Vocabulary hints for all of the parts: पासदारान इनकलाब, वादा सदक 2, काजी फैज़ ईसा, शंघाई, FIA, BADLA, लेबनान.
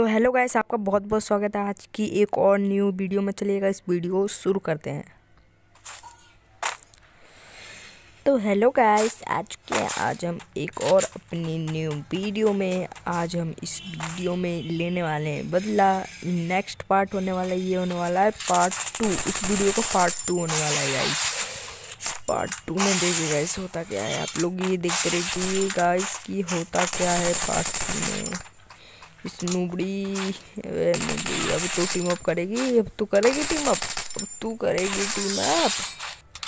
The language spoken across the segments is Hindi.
तो हेलो गाइस, आपका बहुत बहुत स्वागत है आज की एक और न्यू वीडियो में। चलिएगा इस वीडियो को शुरू करते हैं। तो हेलो गाइस, आज हम एक और अपनी न्यू वीडियो में, आज हम इस वीडियो में लेने वाले हैं बदला। नेक्स्ट पार्ट होने वाला है, ये होने वाला है पार्ट 2। इस वीडियो को पार्ट 2 होने वाला है गाइस। पार्ट 2 में देखिए गाइस होता क्या है, आप लोग ये देखते रहिए गाइस कि होता क्या है पार्ट 2 में। इस नूबड़ी अब तो टीम अप करेगी, अब तू करेगी टीम अप, अब तू करेगी टीम अप।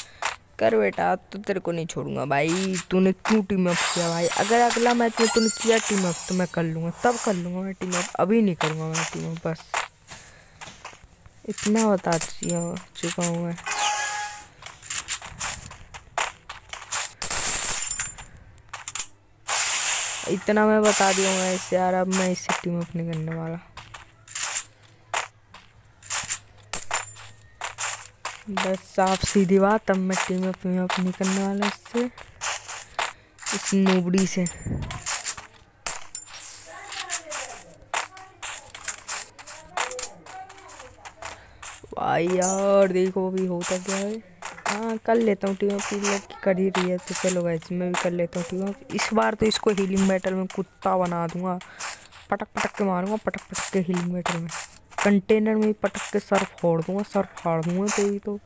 कर बेटा, तो तेरे को नहीं छोड़ूंगा भाई। तूने क्यों टीम अप किया भाई? अगर अगला मैच में तूने किया टीम अप तो मैं कर लूँगा, तब कर लूँगा मैं टीम अप, अभी नहीं करूँगा मैं टीम अप। बस इतना बता चुका हूँ मैं। इतना मैं बता दूंगा इससे यार, अब मैं इस टीम अप नहीं करने वाला। बस साफ सीधी बात, अब मैं टीम अप नहीं करने वाला इससे, इस नूबड़ी से। भाई यार देखो अभी होता क्या है। हाँ कर लेता हूँ टीम अप, कर ही रही है तो चलो गाइस मैं भी कर लेता हूँ टीम अप। इस बार तो इसको हीलिंग बैटल में कुत्ता बना दूंगा, पटक पटक के मारूंगा, पटक पटक के हीलिंग बैटल में, कंटेनर में पटक के सर फोड़ दूंगा, तेरी तो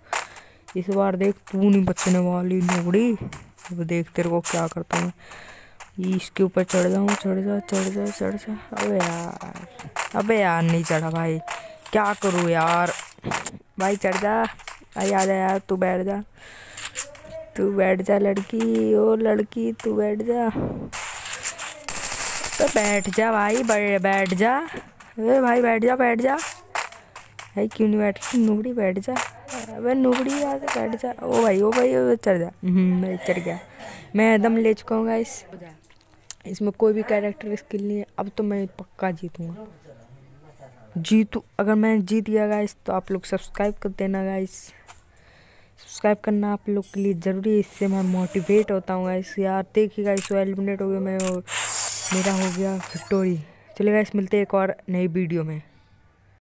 इस बार देख तू नहीं बचने वाली नूबड़ी। अब देख तेरे को क्या करता हूँ मैं। इसके ऊपर चढ़ जाऊँ, चढ़ जा। अबे यार नहीं चढ़ा भाई, क्या करूँ यार भाई। चढ़ जा, आ जा यार, तू बैठ जा लड़की, ओ लड़की तू बैठ जा, तो बैठ जा भाई, बैठ जा। अरे भाई बैठ जा भाई, क्यों नहीं बैठती नूबड़ी? बैठ जा अबे नूबड़ी यार, बैठ जा। ओ भाई चढ़ जा। मैं चढ़ गया, मैं एकदम ले चुका हूँ गाइस। इसमें कोई भी कैरेक्टर स्किल नहीं है, अब तो मैं पक्का जीतूँगा। जीतू अगर मैं जीत गया गाइस तो आप लोग सब्सक्राइब कर देना गाइस, सब्सक्राइब करना आप लोग के लिए ज़रूरी है, इससे मैं मोटिवेट होता हूँ गाइस। यार देखिए गाइस 12 मिनट हो गया, मैं और मेरा हो गया विक्टोरी। चलिए गाइस मिलते हैं एक और नई वीडियो में।